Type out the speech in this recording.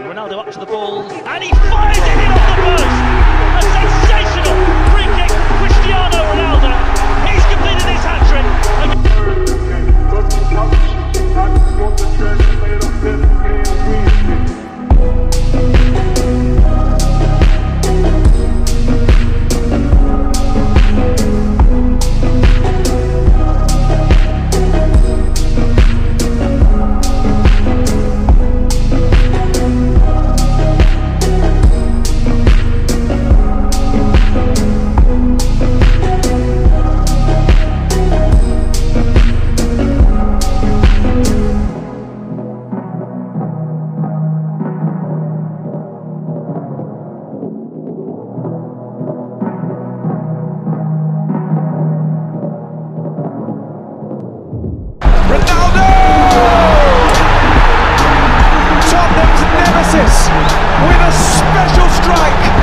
Ronaldo up to the ball, and he fires it in off the post! A sensational free kick, Cristiano Ronaldo. He's completed his hat-trick. With a special strike.